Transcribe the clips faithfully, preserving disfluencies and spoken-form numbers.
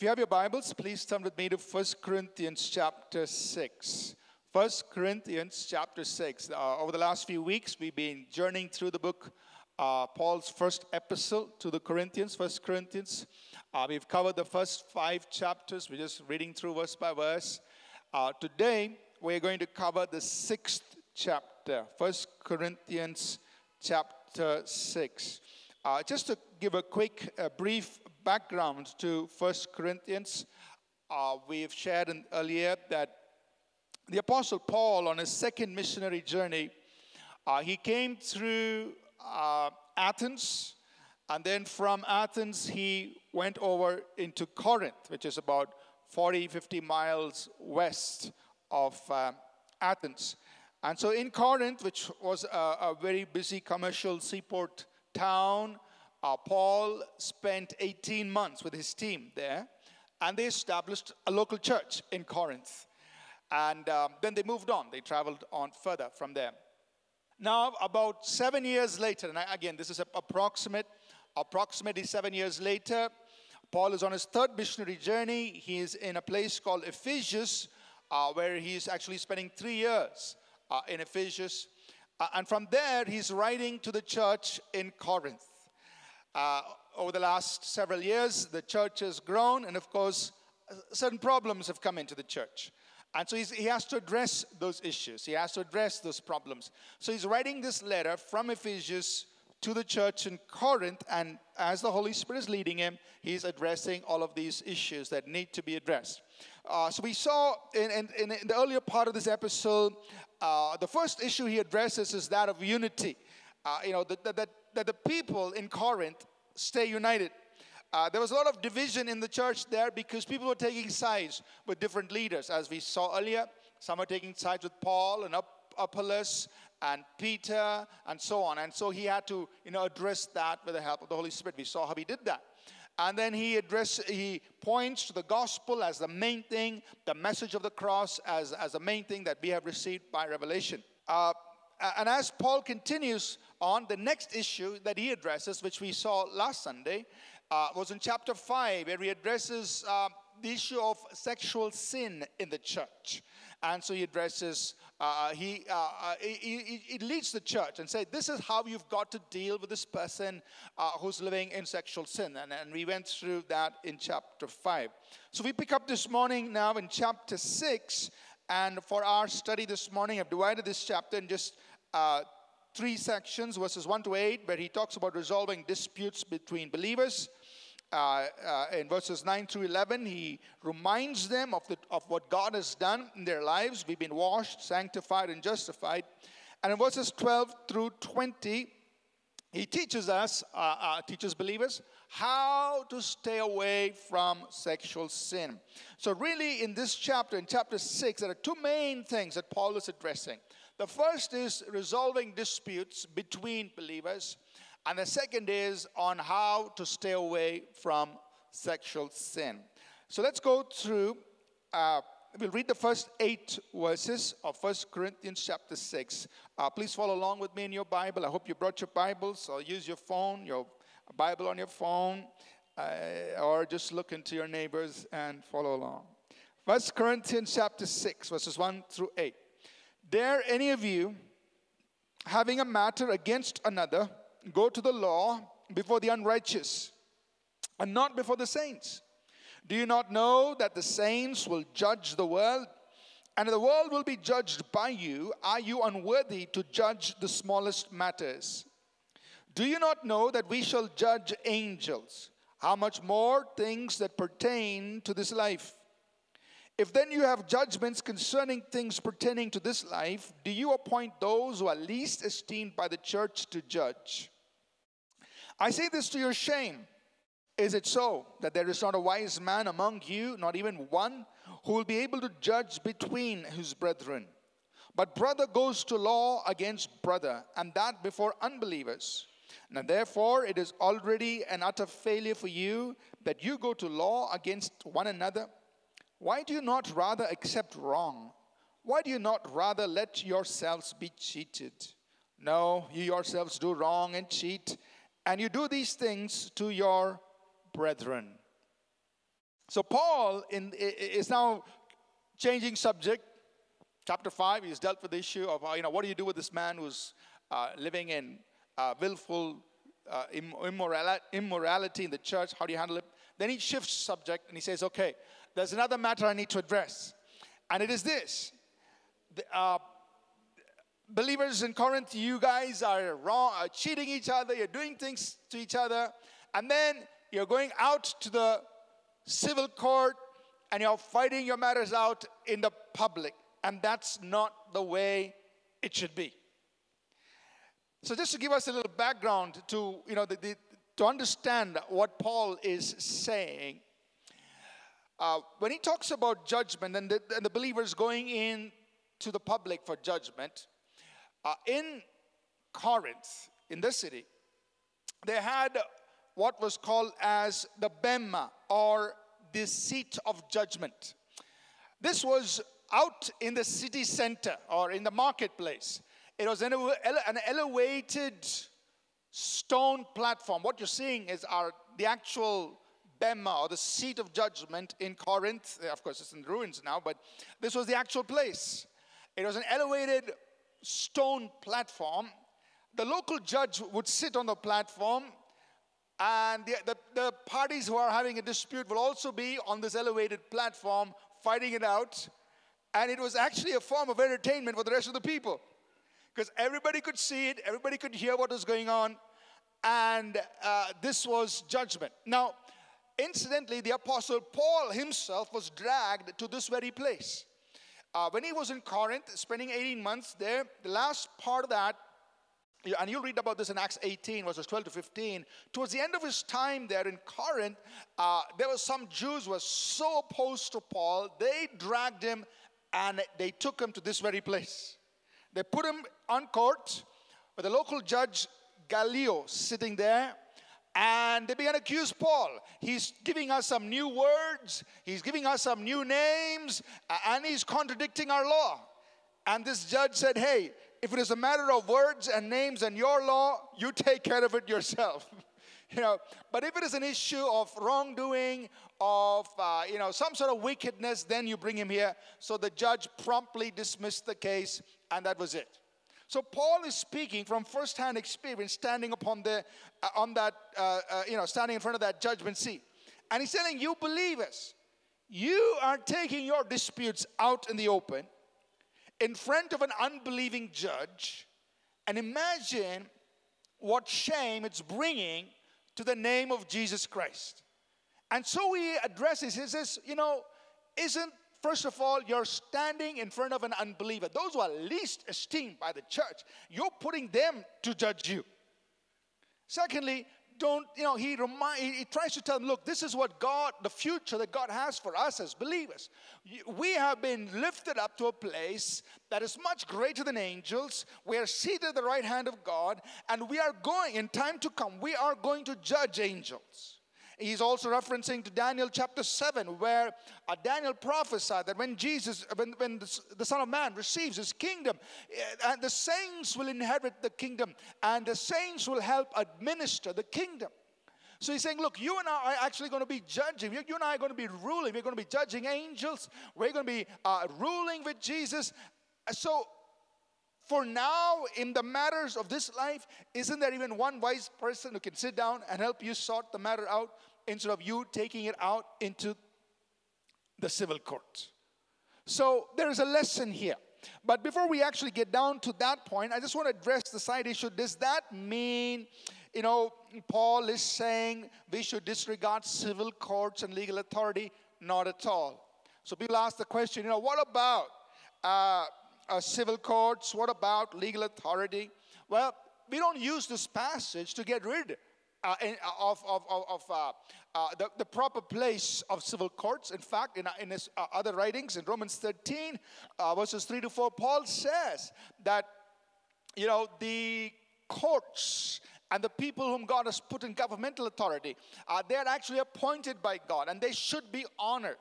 If you have your Bibles, please turn with me to First Corinthians chapter six. First Corinthians chapter six. Uh, over the last few weeks, we've been journeying through the book, uh, Paul's first epistle to the Corinthians, First Corinthians. Uh, we've covered the first five chapters. We're just reading through verse by verse. Uh, today, we're going to cover the sixth chapter, First Corinthians chapter six. Uh, just to give a quick, uh, brief background to First Corinthians, uh, we've shared in earlier that the Apostle Paul, on his second missionary journey, uh, he came through uh, Athens, and then from Athens he went over into Corinth, which is about forty, fifty miles west of uh, Athens. And so in Corinth, which was a, a very busy commercial seaport town, uh, Paul spent eighteen months with his team there, and they established a local church in Corinth. And um, then they moved on. They traveled on further from there. Now, about seven years later, and I, again, this is a, approximate, approximately seven years later, Paul is on his third missionary journey. He is in a place called Ephesus, uh, where he's actually spending three years uh, in Ephesus. Uh, and from there, he's writing to the church in Corinth. Uh, over the last several years, the church has grown, and of course, certain problems have come into the church. And so he's, he has to address those issues. He has to address those problems. So he's writing this letter from Ephesus to the church in Corinth, and as the Holy Spirit is leading him, he's addressing all of these issues that need to be addressed. Uh, so we saw in, in, in the earlier part of this episode, uh, the first issue he addresses is that of unity. Uh, you know, that the, the, the, the people in Corinth stay united. Uh, there was a lot of division in the church there because people were taking sides with different leaders. As we saw earlier, some were taking sides with Paul and Ap- Apollos and Peter and so on. And so he had to, you know, address that with the help of the Holy Spirit. We saw how he did that. And then he addressed, he points to the gospel as the main thing, the message of the cross as, as the main thing that we have received by revelation. Uh, and as Paul continues on, the next issue that he addresses, which we saw last Sunday, Uh, was in chapter five, where he addresses uh, the issue of sexual sin in the church. And so he addresses, uh, he, uh, uh, he, he leads the church and says, this is how you've got to deal with this person uh, who's living in sexual sin. And, and we went through that in chapter five. So we pick up this morning now in chapter six. And for our study this morning, I've divided this chapter in just uh three sections, verses one to eight, where he talks about resolving disputes between believers. Uh, uh, in verses nine through eleven, he reminds them of, the, of what God has done in their lives. We've been washed, sanctified, and justified. And in verses twelve through twenty, he teaches us, uh, uh, teaches believers, how to stay away from sexual sin. So really, in this chapter, in chapter six, there are two main things that Paul is addressing. The first is resolving disputes between believers, and the second is on how to stay away from sexual sin. So let's go through, uh, we'll read the first eight verses of First Corinthians chapter six. Uh, please follow along with me in your Bible. I hope you brought your Bibles, or use your phone, your Bible on your phone, uh, or just look into your neighbors and follow along. First Corinthians chapter six, verses one through eight. Dare any of you, having a matter against another, go to the law before the unrighteous, and not before the saints? Do you not know that the saints will judge the world, and the world will be judged by you? Are you unworthy to judge the smallest matters? Do you not know that we shall judge angels? How much more things that pertain to this life? If then you have judgments concerning things pertaining to this life, do you appoint those who are least esteemed by the church to judge? I say this to your shame. Is it so that there is not a wise man among you, not even one, who will be able to judge between his brethren? But brother goes to law against brother, and that before unbelievers. Now therefore it is already an utter failure for you that you go to law against one another. Why do you not rather accept wrong? Why do you not rather let yourselves be cheated? No, you yourselves do wrong and cheat, and you do these things to your brethren. So Paul in, is now changing subject. Chapter five, he's dealt with the issue of, you know, what do you do with this man who's uh, living in uh, willful uh, immorality, immorality in the church? How do you handle it? Then he shifts subject and he says, okay, there's another matter I need to address. And it is this. The, uh, believers in Corinth, you guys are wrong, are cheating each other. You're doing things to each other. And then you're going out to the civil court and you're fighting your matters out in the public. And that's not the way it should be. So just to give us a little background to, you know, the, the, to understand what Paul is saying. Uh, when he talks about judgment and the, and the believers going in to the public for judgment, uh, in Corinth, in this city, they had what was called as the bema, or the seat of judgment. This was out in the city center or in the marketplace. It was an, an elevated stone platform. What you're seeing is our, the actual bema, or the seat of judgment in Corinth. Of course, it's in ruins now, but this was the actual place. It was an elevated stone platform. The local judge would sit on the platform, and the, the, the parties who are having a dispute will also be on this elevated platform fighting it out. And it was actually a form of entertainment for the rest of the people, because everybody could see it, everybody could hear what was going on, and uh, this was judgment. Now, incidentally, the Apostle Paul himself was dragged to this very place. Uh, when he was in Corinth, spending eighteen months there, the last part of that, and you'll read about this in Acts eighteen, verses twelve to fifteen. Towards the end of his time there in Corinth, uh, there were some Jews who were so opposed to Paul, they dragged him and they took him to this very place. They put him on court with the local judge Gallio sitting there. And they began to accuse Paul. He's giving us some new words. He's giving us some new names. And he's contradicting our law. And this judge said, hey, if it is a matter of words and names and your law, you take care of it yourself. You know, but if it is an issue of wrongdoing, of uh, you know, some sort of wickedness, then you bring him here. So the judge promptly dismissed the case, and that was it. So Paul is speaking from first-hand experience, standing upon the uh, on that uh, uh, you know, standing in front of that judgment seat, and he's telling you believers, you are taking your disputes out in the open, in front of an unbelieving judge, and imagine what shame it's bringing to the name of Jesus Christ. And so he addresses, he says, you know, isn't, first of all, you're standing in front of an unbeliever. Those who are least esteemed by the church, you're putting them to judge you. Secondly, don't, you know, he, remind, he tries to tell them, look, this is what God, the future that God has for us as believers. We have been lifted up to a place that is much greater than angels. We are seated at the right hand of God, and we are going, in time to come, we are going to judge angels. He's also referencing to Daniel chapter seven, where Daniel prophesied that when Jesus, when, when the Son of Man receives his kingdom, and the saints will inherit the kingdom, and the saints will help administer the kingdom. So he's saying, look, you and I are actually going to be judging. You and I are going to be ruling. We're going to be judging angels. We're going to be uh, ruling with Jesus. So for now, in the matters of this life, isn't there even one wise person who can sit down and help you sort the matter out, instead of you taking it out into the civil court? So there is a lesson here. But before we actually get down to that point, I just want to address the side issue. Does that mean, you know, Paul is saying we should disregard civil courts and legal authority? Not at all. So people ask the question, you know, what about uh, uh, civil courts? What about legal authority? Well, we don't use this passage to get rid of it. Uh, of of, of uh, uh, the, the proper place of civil courts. In fact, in, in his uh, other writings, in Romans thirteen, uh, verses three to four, Paul says that, you know, the courts and the people whom God has put in governmental authority, uh, they are actually appointed by God, and they should be honored.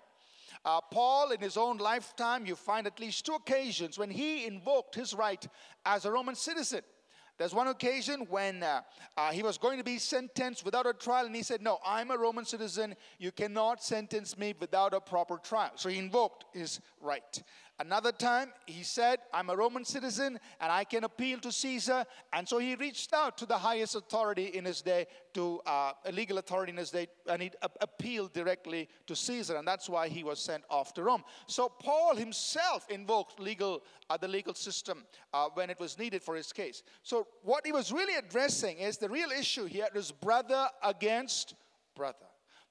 Uh, Paul, in his own lifetime, you find at least two occasions when he invoked his right as a Roman citizen. There's one occasion when uh, uh, he was going to be sentenced without a trial, and he said, no, I'm a Roman citizen. You cannot sentence me without a proper trial. So he invoked his right. Another time, he said, I'm a Roman citizen, and I can appeal to Caesar. And so he reached out to the highest authority in his day, to uh, a legal authority in his day, and he uh, appealed directly to Caesar. And that's why he was sent off to Rome. So Paul himself invoked legal, uh, the legal system uh, when it was needed for his case. So what he was really addressing is the real issue here is brother against brother.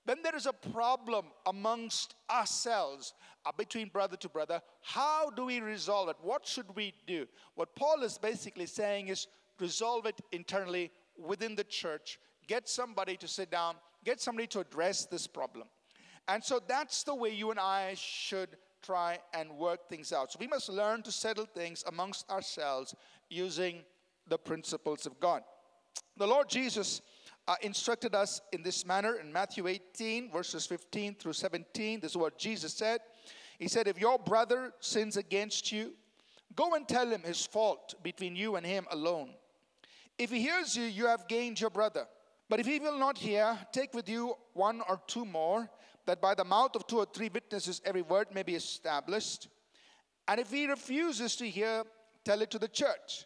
When there is a problem amongst ourselves, uh, between brother to brother, how do we resolve it? What should we do? What Paul is basically saying is resolve it internally within the church. Get somebody to sit down. Get somebody to address this problem. And so that's the way you and I should try and work things out. So we must learn to settle things amongst ourselves using the principles of God. The Lord Jesus Uh, instructed us in this manner in Matthew eighteen, verses fifteen through seventeen. This is what Jesus said. He said, if your brother sins against you, go and tell him his fault between you and him alone. If he hears you, you have gained your brother. But if he will not hear, take with you one or two more, that by the mouth of two or three witnesses every word may be established. And if he refuses to hear, tell it to the church.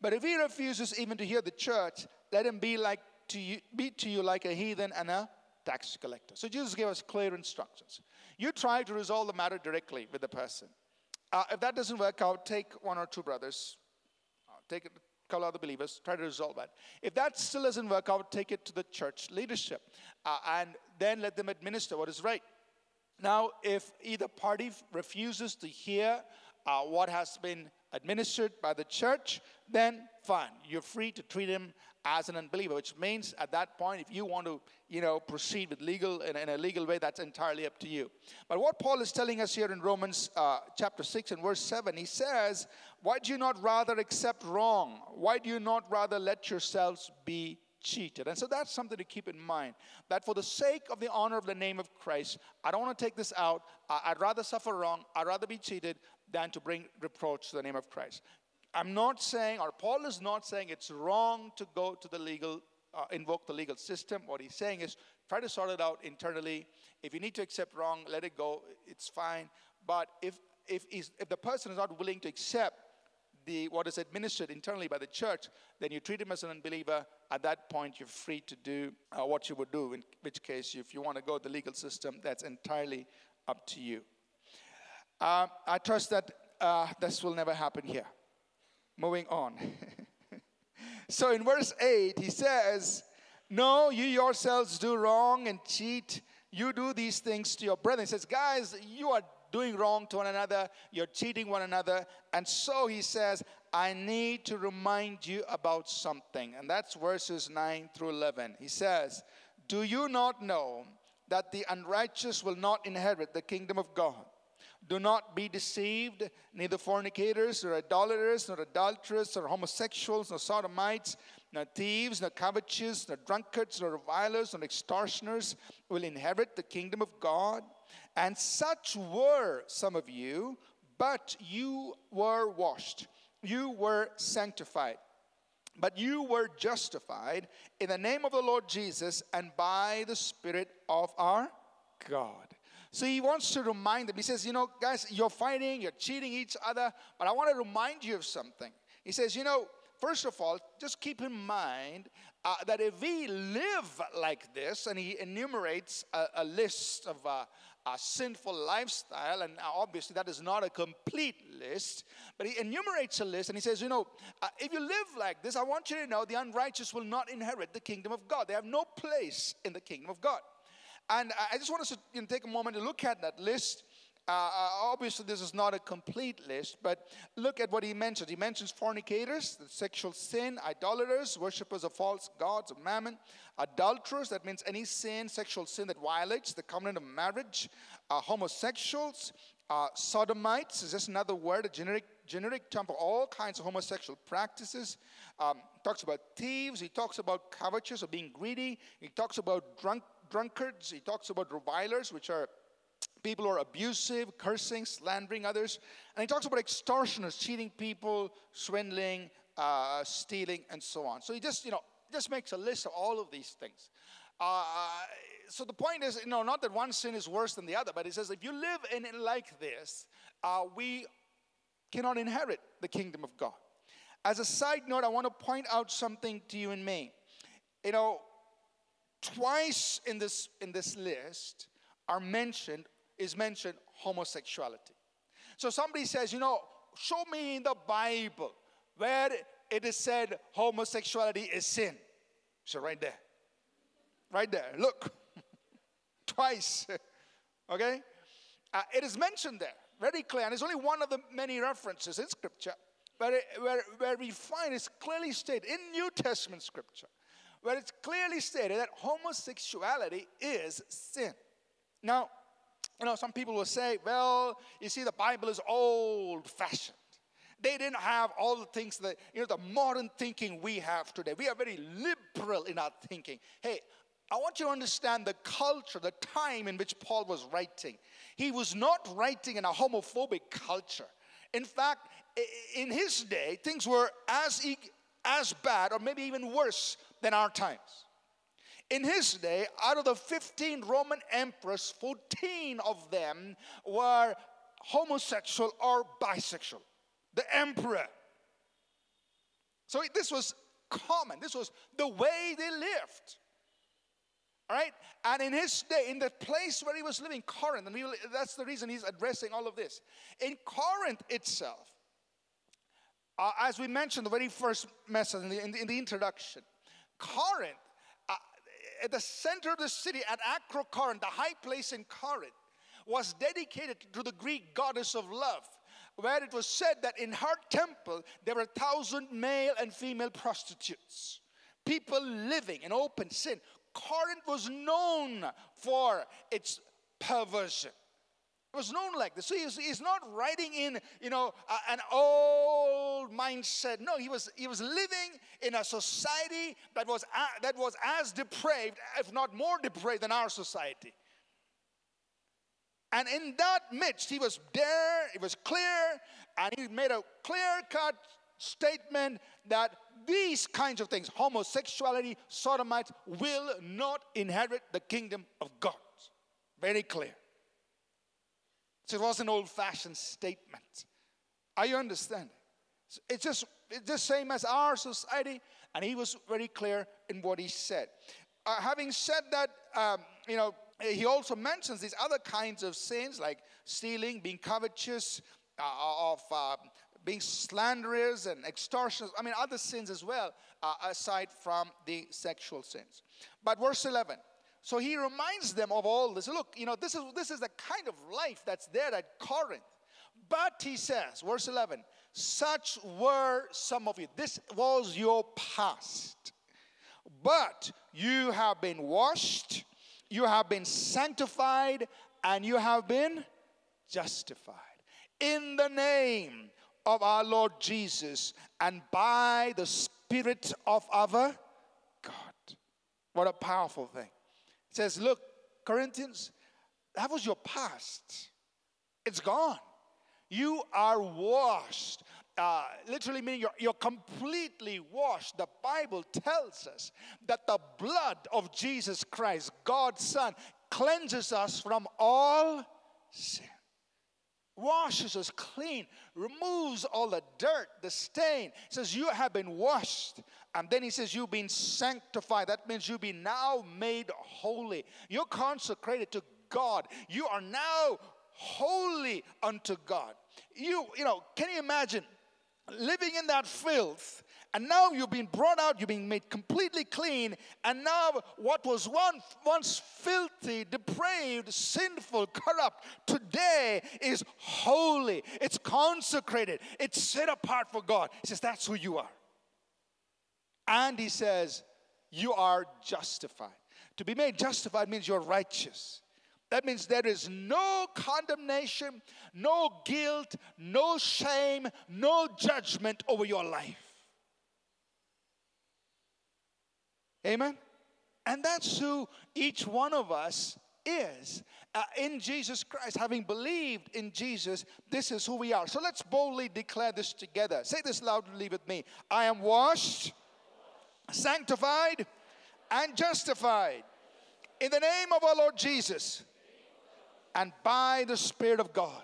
But if he refuses even to hear the church, let him be like To you, be to you like a heathen and a tax collector. So Jesus gave us clear instructions. You try to resolve the matter directly with the person. Uh, if that doesn't work out, take one or two brothers, uh, take a couple other believers, try to resolve that. If that still doesn't work out, take it to the church leadership, uh, and then let them administer what is right. Now, if either party refuses to hear uh, what has been administered by the church, then fine. You're free to treat him as an unbeliever, which means at that point, if you want to, you know, proceed with legal in, in a legal way, that's entirely up to you. But what Paul is telling us here in Romans uh, chapter six and verse seven, he says, why do you not rather accept wrong? Why do you not rather let yourselves be cheated? And so that's something to keep in mind, that for the sake of the honor of the name of Christ, I don't want to take this out. I'd rather suffer wrong. I'd rather be cheated than to bring reproach to the name of Christ. I'm not saying, or Paul is not saying, it's wrong to go to the legal, uh, invoke the legal system. What he's saying is try to sort it out internally. If you need to accept wrong, let it go. It's fine. But if if is if the person is not willing to accept the what is administered internally by the church, then you treat him as an unbeliever. At that point, you're free to do uh, what you would do. In which case, if you want to go to the legal system, that's entirely up to you. Uh, I trust that uh, this will never happen here. Moving on. So in verse eight, he says, no, you yourselves do wrong and cheat. You do these things to your brethren. He says, guys, you are doing wrong to one another. You're cheating one another. And so he says, I need to remind you about something. And that's verses nine through eleven. He says, do you not know that the unrighteous will not inherit the kingdom of God? Do not be deceived, neither fornicators, nor idolaters, nor adulterers, nor homosexuals, nor sodomites, nor thieves, nor covetous, nor drunkards, nor revilers, nor extortioners will inherit the kingdom of God. And such were some of you, but you were washed, you were sanctified, but you were justified in the name of the Lord Jesus and by the Spirit of our God. So he wants to remind them. He says, you know, guys, you're fighting, you're cheating each other, but I want to remind you of something. He says, you know, first of all, just keep in mind uh, that if we live like this, and he enumerates a, a list of uh, a sinful lifestyle, and obviously that is not a complete list, but he enumerates a list, and he says, you know, uh, if you live like this, I want you to know the unrighteous will not inherit the kingdom of God. They have no place in the kingdom of God. And I just want us to you know, take a moment to look at that list. Uh, obviously, this is not a complete list, but look at what he mentions. He mentions fornicators, sexual sin, idolaters, worshippers of false gods, of mammon, adulterers, that means any sin, sexual sin that violates the covenant of marriage, uh, homosexuals, uh, sodomites is just another word, a generic generic term for all kinds of homosexual practices. Um, talks about thieves. He talks about covetous or being greedy. He talks about drunk. Drunkards, he talks about revilers, which are people who are abusive, cursing, slandering others. And he talks about extortioners, cheating people, swindling, uh, stealing, and so on. So he just, you know, just makes a list of all of these things. Uh, so the point is, you know, not that one sin is worse than the other, but he says if you live in it like this, uh, we cannot inherit the kingdom of God. As a side note, I want to point out something to you and me. You know, twice in this in this list are mentioned is mentioned homosexuality. So somebody says, you know, show me in the Bible where it is said homosexuality is sin. So right there. Right there. Look. Twice. Okay? Uh, it is mentioned there. Very clear. And it's only one of the many references in Scripture where, it, where, where we find it's clearly stated in New Testament Scripture, where it's clearly stated that homosexuality is sin. Now, you know, some people will say, well, you see, the Bible is old-fashioned. They didn't have all the things that, you know, the modern thinking we have today. We are very liberal in our thinking. Hey, I want you to understand the culture, the time in which Paul was writing. He was not writing in a homophobic culture. In fact, in his day, things were as, as bad or maybe even worse than our times. In his day, out of the fifteen Roman emperors, fourteen of them were homosexual or bisexual. The emperor. So this was common. This was the way they lived. All right? And in his day, in the place where he was living, Corinth, and he, that's the reason he's addressing all of this. In Corinth itself, uh, as we mentioned the very first message in the, in the, in the introduction, Corinth, uh, at the center of the city, at Acrocorinth, the high place in Corinth, was dedicated to the Greek goddess of love, where it was said that in her temple, there were a thousand male and female prostitutes, people living in open sin. Corinth was known for its perversion. It was known like this. So he's, he's not writing in, you know, uh, an old mindset. No, he was he was living in a society that was uh, that was as depraved, if not more depraved, than our society. And in that midst, he was there, it was clear, and he made a clear-cut statement that these kinds of things, homosexuality, sodomites, will not inherit the kingdom of God. Very clear. So it was an old-fashioned statement. Are you understanding? It's just, it's the same as our society, and he was very clear in what he said. Uh, having said that, um, you know, he also mentions these other kinds of sins like stealing, being covetous, uh, of uh, being slanderers and extortioners. I mean, other sins as well, uh, aside from the sexual sins. But verse eleven. So he reminds them of all this. Look, you know, this is, this is the kind of life that's there at Corinth. But he says, verse eleven, such were some of you. This was your past. But you have been washed, you have been sanctified, and you have been justified in the name of our Lord Jesus and by the Spirit of our God. What a powerful thing. It says, look, Corinthians, that was your past. It's gone. You are washed. Uh, literally meaning you're, you're completely washed. The Bible tells us that the blood of Jesus Christ, God's Son, cleanses us from all sin. Washes us clean. Removes all the dirt, the stain. It says you have been washed. And then he says you've been sanctified. That means you've been now made holy. You're consecrated to God. You are now holy unto God. You, you know, can you imagine living in that filth, and now you've been brought out, you've been made completely clean, and now what was once, once filthy, depraved, sinful, corrupt, today is holy. It's consecrated. It's set apart for God. He says, that's who you are. And he says, you are justified. To be made justified means you're righteous. That means there is no condemnation, no guilt, no shame, no judgment over your life. Amen? And that's who each one of us is uh, in Jesus Christ. Having believed in Jesus, this is who we are. So let's boldly declare this together. Say this loudly with me. I am washed, sanctified, and justified in the name of our Lord Jesus and by the Spirit of God.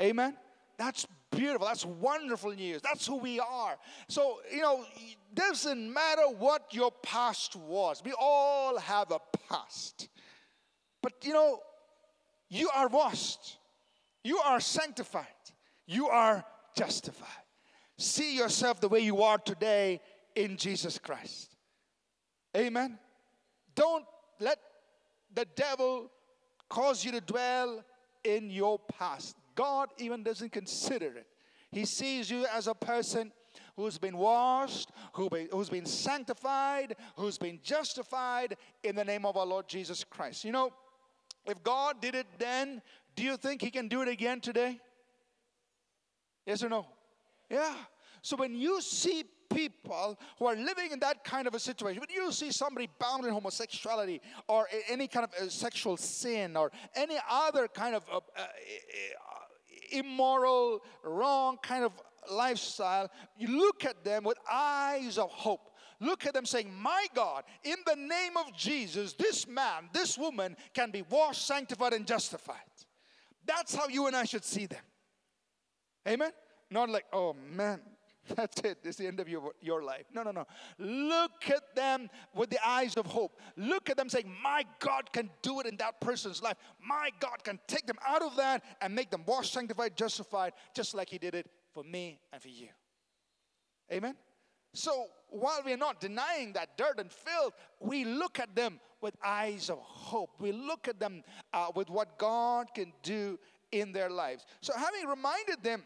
Amen. That's beautiful. That's wonderful news. That's who we are. So, you know, it doesn't matter what your past was. We all have a past. But, you know, you are washed. You are sanctified. You are justified. See yourself the way you are today in Jesus Christ. Amen. Don't let the devil cause you to dwell in your past. God even doesn't consider it. He sees you as a person who's been washed, who be, who's been sanctified, who's been justified in the name of our Lord Jesus Christ. You know, if God did it then, do you think he can do it again today? Yes or no? Yeah. So when you see people who are living in that kind of a situation, when you see somebody bound in homosexuality or any kind of sexual sin or any other kind of uh, uh, immoral, wrong kind of lifestyle, you look at them with eyes of hope. Look at them saying, my God, in the name of Jesus, this man, this woman can be washed, sanctified, and justified. That's how you and I should see them. Amen? Not like, oh man, that's it. It's the end of your, your life. No, no, no. Look at them with the eyes of hope. Look at them saying, my God can do it in that person's life. My God can take them out of that and make them washed, sanctified, justified, just like he did it for me and for you. Amen? So while we're not denying that dirt and filth, we look at them with eyes of hope. We look at them uh, with what God can do in their lives. So having reminded them,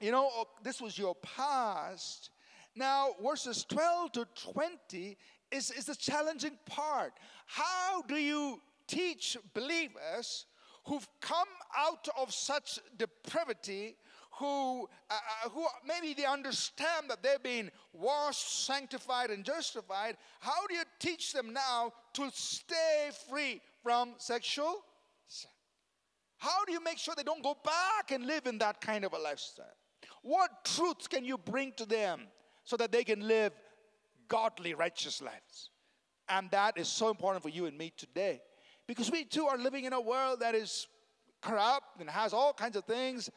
you know, this was your past. Now, verses twelve to twenty is, is the challenging part. How do you teach believers who've come out of such depravity, who, uh, who maybe they understand that they've been washed, sanctified, and justified? How do you teach them now to stay free from sexual sin? How do you make sure they don't go back and live in that kind of a lifestyle? What truths can you bring to them so that they can live godly, righteous lives? And that is so important for you and me today, because we too are living in a world that is corrupt and has all kinds of things.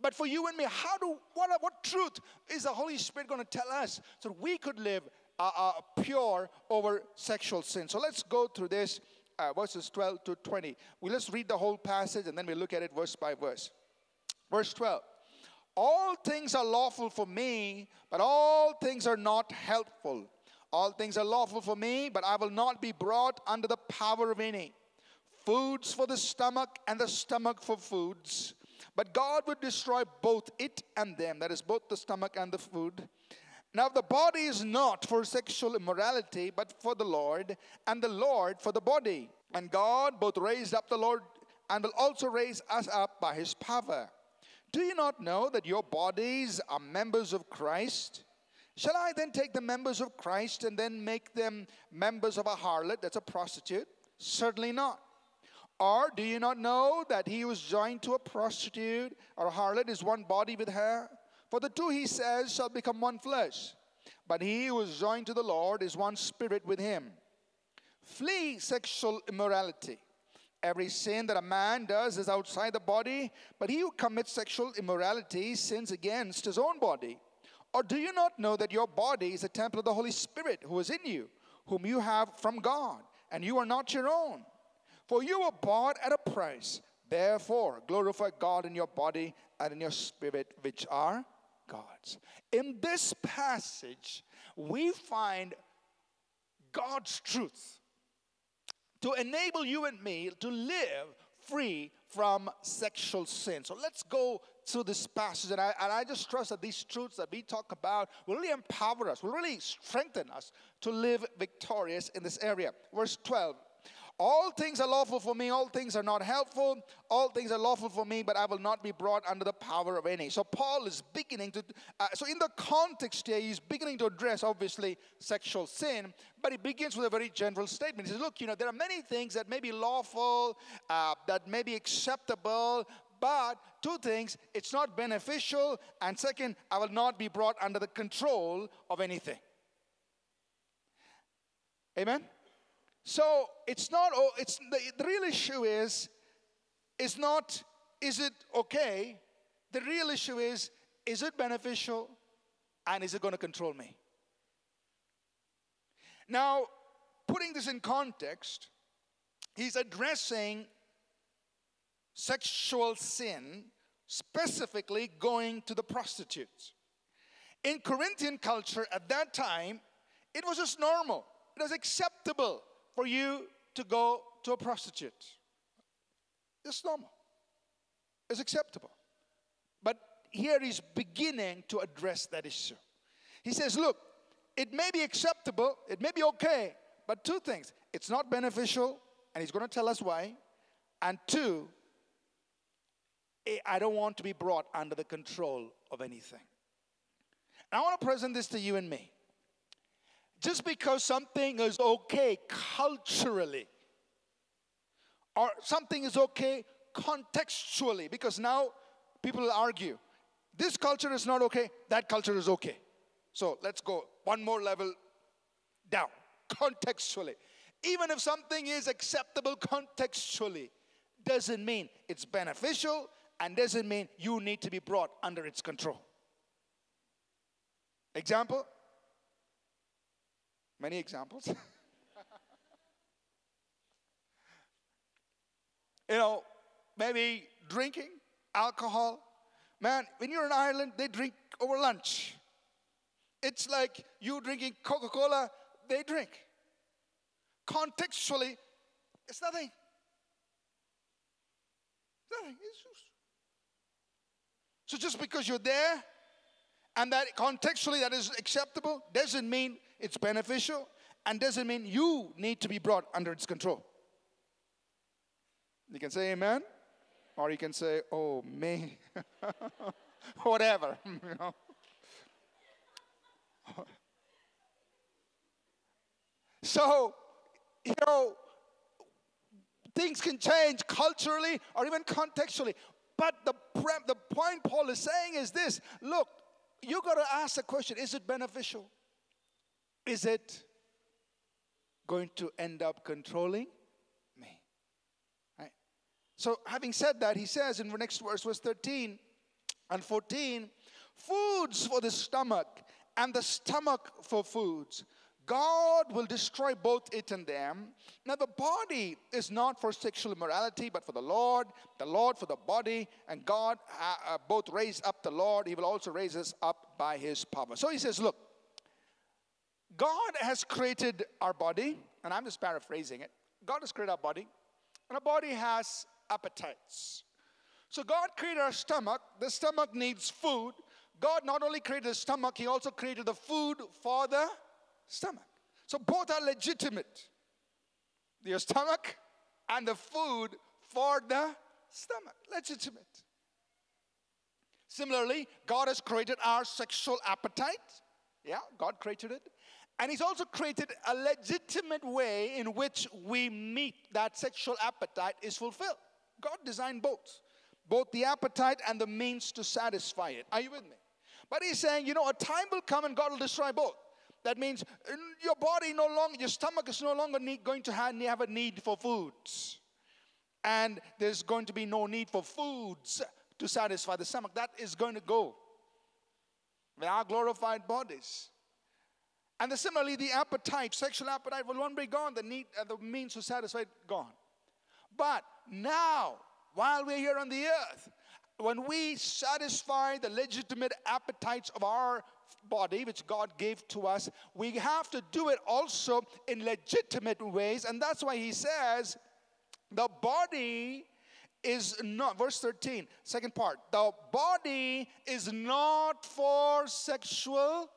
But for you and me, how do what, what truth is the Holy Spirit going to tell us so that we could live uh, uh, pure over sexual sin? So let's go through this, uh, verses twelve to twenty. Well, let's read the whole passage and then we look at it verse by verse. Verse twelve. All things are lawful for me, but all things are not helpful. All things are lawful for me, but I will not be brought under the power of any. Foods for the stomach and the stomach for foods. But God would destroy both it and them, that is both the stomach and the food. Now the body is not for sexual immorality, but for the Lord, and the Lord for the body. And God both raised up the Lord and will also raise us up by his power. Do you not know that your bodies are members of Christ? Shall I then take the members of Christ and then make them members of a harlot, that's a prostitute? Certainly not. Or do you not know that he who is joined to a prostitute or a harlot is one body with her? For the two, he says, shall become one flesh. But he who is joined to the Lord is one spirit with him. Flee sexual immorality. Every sin that a man does is outside the body, but he who commits sexual immorality sins against his own body. Or do you not know that your body is a temple of the Holy Spirit who is in you, whom you have from God, and you are not your own? For you were bought at a price. Therefore, glorify God in your body and in your spirit, which are God's. In this passage, we find God's truth to enable you and me to live free from sexual sin. So let's go through this passage. And I, and I just trust that these truths that we talk about will really empower us, will really strengthen us to live victorious in this area. Verse twelve. All things are lawful for me, all things are not helpful, all things are lawful for me, but I will not be brought under the power of any. So Paul is beginning to, uh, so in the context here, he's beginning to address, obviously, sexual sin, but he begins with a very general statement. He says, look, you know, there are many things that may be lawful, uh, that may be acceptable, but two things, it's not beneficial, and second, I will not be brought under the control of anything. Amen? So it's not, it's, the, the real issue is, is not, is it okay? The real issue is, is it beneficial? And is it going to control me? Now, putting this in context, he's addressing sexual sin, specifically going to the prostitutes. In Corinthian culture at that time, it was just normal. It was acceptable for you to go to a prostitute. It's normal. It's acceptable. But here he's beginning to address that issue. He says, look, it may be acceptable, it may be okay, but two things. It's not beneficial, and he's going to tell us why. And two, I don't want to be brought under the control of anything. And I want to present this to you and me. Just because something is okay culturally, or something is okay contextually, because now people argue, this culture is not okay, that culture is okay. So let's go one more level down, contextually. Even if something is acceptable contextually, doesn't mean it's beneficial and doesn't mean you need to be brought under its control. Example? Many examples. You know, maybe drinking, alcohol. Man, when you're in Ireland, they drink over lunch. It's like you drinking Coca-Cola, they drink. Contextually, it's nothing. It's nothing. It's just... So just because you're there, and that contextually that is acceptable, doesn't mean it's beneficial, and doesn't mean you need to be brought under its control. You can say amen, or you can say, oh, me, whatever. You know? So, you know, things can change culturally or even contextually. But the, the point Paul is saying is this. Look, you got to ask the question, is it beneficial? Is it going to end up controlling me? Right? So having said that, he says in the next verse, verse thirteen and fourteen, foods for the stomach and the stomach for foods. God will destroy both it and them. Now the body is not for sexual immorality, but for the Lord, the Lord for the body, and God uh, uh, both raised up the Lord. He will also raise us up by his power. So he says, look, God has created our body, and I'm just paraphrasing it. God has created our body, and our body has appetites. So God created our stomach. The stomach needs food. God not only created the stomach, he also created the food for the stomach. So both are legitimate. Your stomach and the food for the stomach. Legitimate. Similarly, God has created our sexual appetite. Yeah, God created it. And he's also created a legitimate way in which we meet that sexual appetite is fulfilled. God designed both. Both the appetite and the means to satisfy it. Are you with me? But he's saying, you know, a time will come and God will destroy both. That means your body no longer, your stomach is no longer need, going to have, have a need for foods. And there's going to be no need for foods to satisfy the stomach. That is going to go. They are glorified bodies. And the, similarly, the appetite, sexual appetite will one be gone. The need, uh, the means to satisfy it, gone. But now, while we're here on the earth, when we satisfy the legitimate appetites of our body, which God gave to us, we have to do it also in legitimate ways. And that's why he says, the body is not, verse thirteen, second part, the body is not for sexual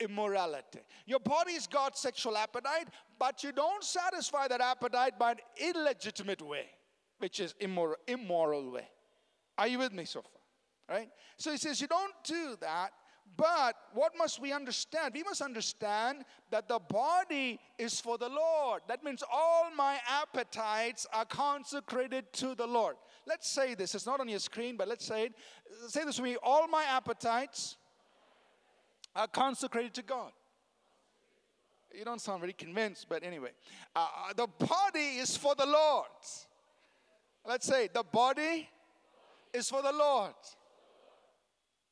immorality. Your body's got sexual appetite, but you don't satisfy that appetite by an illegitimate way, which is immoral, immoral way. Are you with me so far? Right? So he says you don't do that, but what must we understand? We must understand that the body is for the Lord. That means all my appetites are consecrated to the Lord. Let's say this. It's not on your screen, but let's say it. Say this with me. All my appetites are consecrated to God. You don't sound very convinced, but anyway. Uh, the body is for the Lord. Let's say the body is for the Lord.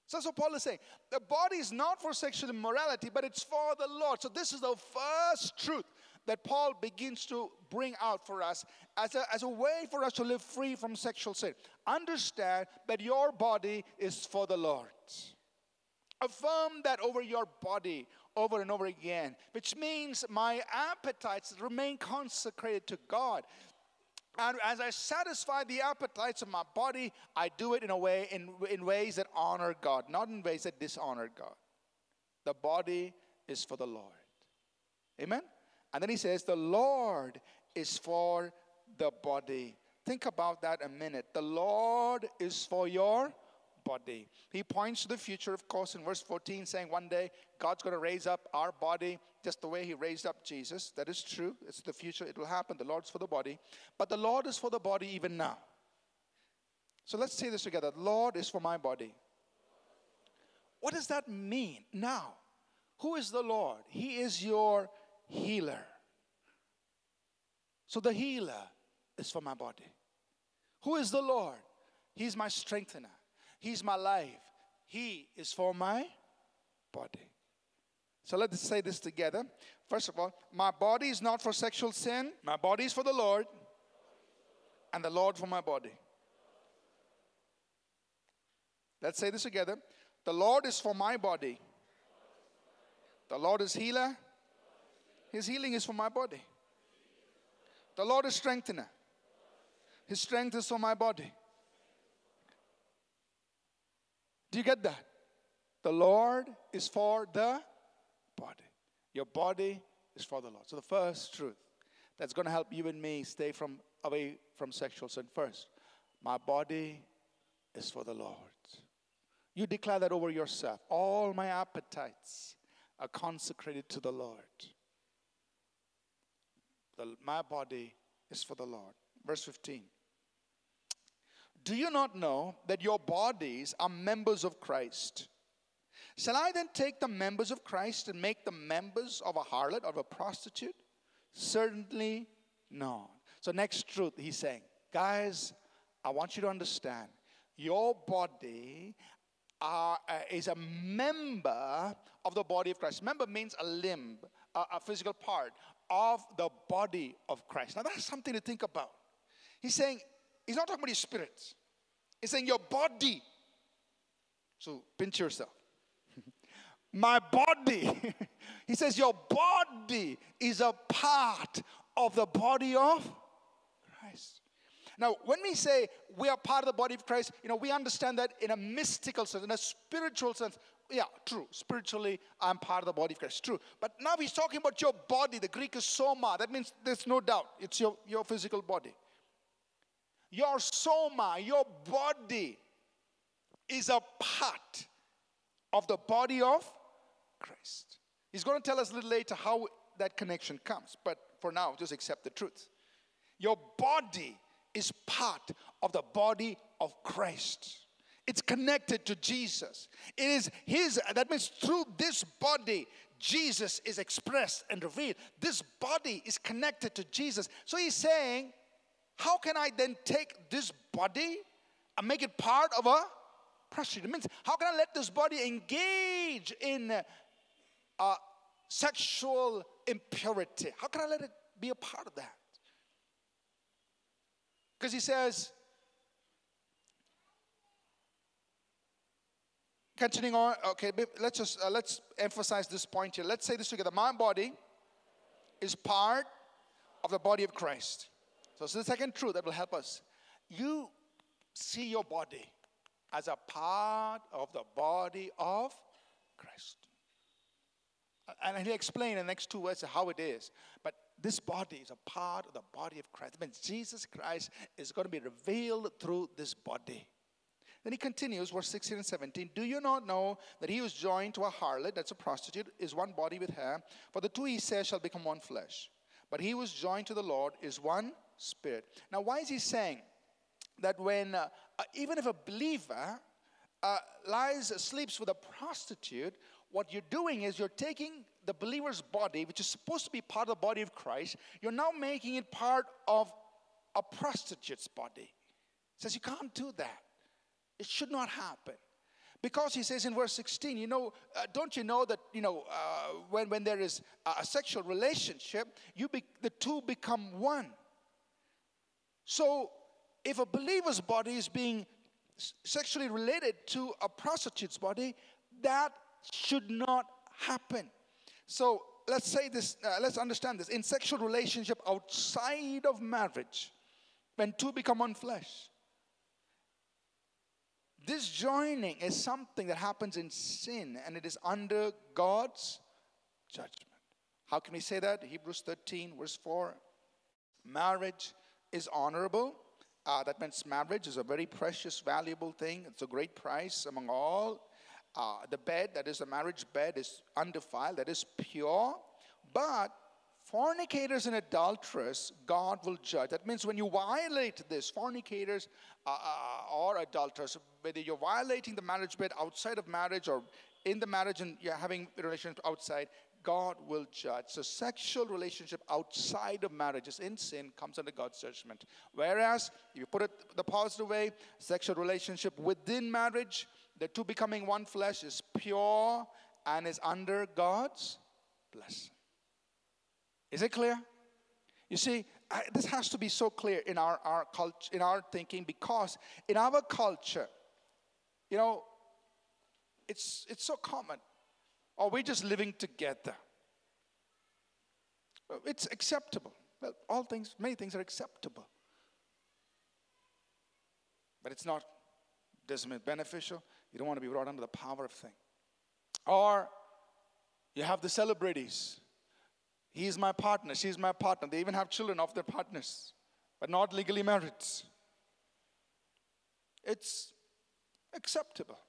So that's what Paul is saying. The body is not for sexual immorality, but it's for the Lord. So this is the first truth that Paul begins to bring out for us as a, as a way for us to live free from sexual sin. Understand that your body is for the Lord. Affirm that over your body over and over again, which means my appetites remain consecrated to God. And as I satisfy the appetites of my body, I do it in a way, in, in ways that honor God, not in ways that dishonor God. The body is for the Lord. Amen? And then he says, the Lord is for the body. Think about that a minute. The Lord is for your body. He points to the future, of course, in verse fourteen, saying one day God's going to raise up our body just the way he raised up Jesus. That is true. It's the future. It will happen. The Lord's for the body. But the Lord is for the body even now. So let's say this together. The Lord is for my body. What does that mean now? Who is the Lord? He is your healer. So the healer is for my body. Who is the Lord? He's my strengthener. He's my life. He is for my body. So let's say this together. First of all, my body is not for sexual sin. My body is for the Lord. And the Lord for my body. Let's say this together. The Lord is for my body. The Lord is healer. His healing is for my body. The Lord is strengthener. His strength is for my body. Do you get that? The Lord is for the body. Your body is for the Lord. So the first truth that's going to help you and me stay from away from sexual sin. First, my body is for the Lord. You declare that over yourself. All my appetites are consecrated to the Lord. The, my body is for the Lord. Verse fifteen. Do you not know that your bodies are members of Christ? Shall I then take the members of Christ and make them members of a harlot, of a prostitute? Certainly not. So next truth, he's saying, guys, I want you to understand, your body are, uh, is a member of the body of Christ. Member means a limb, a, a physical part of the body of Christ. Now that's something to think about. He's saying, he's not talking about your spirit. He's saying your body. So pinch yourself. My body. He says your body is a part of the body of Christ. Now, when we say we are part of the body of Christ, you know, we understand that in a mystical sense, in a spiritual sense. Yeah, true. Spiritually, I'm part of the body of Christ. True. But now he's talking about your body. The Greek is soma. That means there's no doubt. It's your, your physical body. Your soma, your body is a part of the body of Christ. He's going to tell us a little later how that connection comes. But for now, just accept the truth. Your body is part of the body of Christ. It's connected to Jesus. It is his, that means through this body, Jesus is expressed and revealed. This body is connected to Jesus. So he's saying, how can I then take this body and make it part of a prostitute? It means, how can I let this body engage in uh, sexual impurity? How can I let it be a part of that? Because he says, continuing on, okay, let's just, uh, let's emphasize this point here. Let's say this together. My body is part of the body of Christ. So, so the second truth that will help us. You see your body as a part of the body of Christ. And he'll explain in the next two words how it is. But this body is a part of the body of Christ. It means Jesus Christ is going to be revealed through this body. Then he continues, verse sixteen and seventeen. Do you not know that he who is joined to a harlot, that's a prostitute, is one body with her? For the two, he says, shall become one flesh. But he who is joined to the Lord is one spirit. Now, why is he saying that when, uh, uh, even if a believer uh, lies, sleeps with a prostitute, what you're doing is you're taking the believer's body, which is supposed to be part of the body of Christ, you're now making it part of a prostitute's body. He says you can't do that. It should not happen. Because he says in verse sixteen, you know, uh, don't you know that, you know, uh, when, when there is a sexual relationship, you be, the two become one. So if a believer's body is being sexually related to a prostitute's body, that should not happen. So let's say this, uh, let's understand this. In sexual relationship outside of marriage, when two become one flesh, this joining is something that happens in sin, and it is under God's judgment. How can we say that? Hebrews thirteen verse four. Marriage is honorable. Uh, that means marriage is a very precious, valuable thing. It's a great prize among all. Uh, the bed, that is the marriage bed, is undefiled, that is pure. But fornicators and adulterers, God will judge. That means when you violate this, fornicators uh, uh, or adulterers, whether you're violating the marriage bed outside of marriage or in the marriage and you're having a relationship outside, God will judge. So sexual relationship outside of marriage is in sin, comes under God's judgment. Whereas, if you put it the positive way, sexual relationship within marriage, the two becoming one flesh, is pure and is under God's blessing. Is it clear? You see, I, this has to be so clear in our, our culture, in our thinking, because in our culture, you know, it's it's so common. Or we're just living together. It's acceptable. Well, all things, many things are acceptable. But it's not, doesn't it beneficial? You don't want to be brought under the power of thing. Or you have the celebrities. He is my partner. She is my partner. They even have children of their partners, but not legally married. It's acceptable.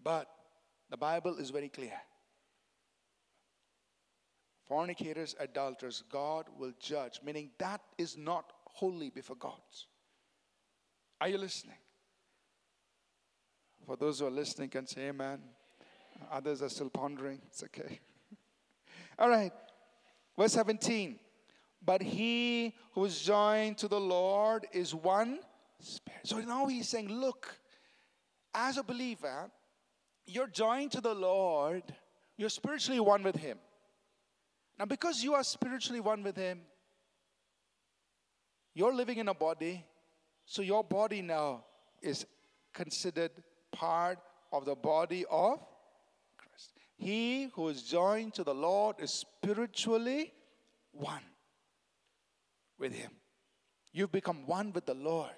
But the Bible is very clear. Fornicators, adulterers, God will judge. Meaning that is not holy before God. Are you listening? For those who are listening can say amen. Others are still pondering. It's okay. All right. Verse seventeen. But he who is joined to the Lord is one spirit. So now he's saying, look, as a believer, you're joined to the Lord. You're spiritually one with him. Now, because you are spiritually one with him, you're living in a body. So your body now is considered part of the body of Christ. He who is joined to the Lord is spiritually one with him. You've become one with the Lord.